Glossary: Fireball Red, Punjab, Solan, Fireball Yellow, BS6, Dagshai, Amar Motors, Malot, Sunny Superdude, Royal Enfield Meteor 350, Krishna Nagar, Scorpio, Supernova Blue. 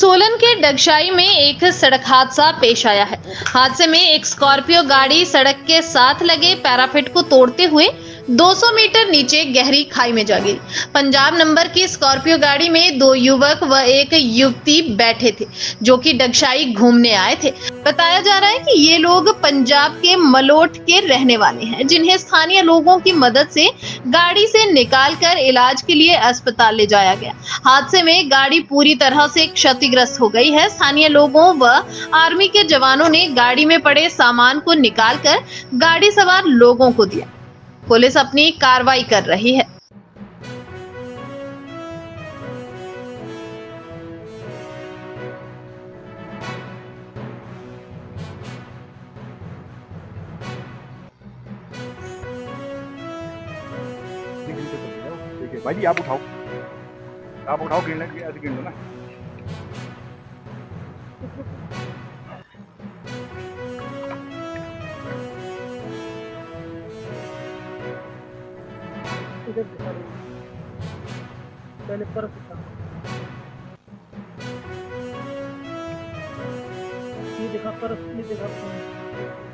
सोलन के डगशाई में एक सड़क हादसा पेश आया है। हादसे में एक स्कॉर्पियो गाड़ी सड़क के साथ लगे पैराफिट को तोड़ते हुए 200 मीटर नीचे गहरी खाई में जा गिरी। पंजाब नंबर की स्कॉर्पियो गाड़ी में दो युवक व एक युवती बैठे थे जो कि डगशाई घूमने आए थे। बताया जा रहा है कि ये लोग पंजाब के मलोट के रहने वाले हैं, जिन्हें स्थानीय लोगों की मदद से गाड़ी से निकालकर इलाज के लिए अस्पताल ले जाया गया। हादसे में गाड़ी पूरी तरह से क्षतिग्रस्त हो गई है। स्थानीय लोगों व आर्मी के जवानों ने गाड़ी में पड़े सामान को निकालकर गाड़ी सवार लोगों को दिया। पुलिस अपनी कार्रवाई कर रही है। भाई जी आप उठाओ ग्रीन लाइट के गिन लो ना। पहले पर ये देखा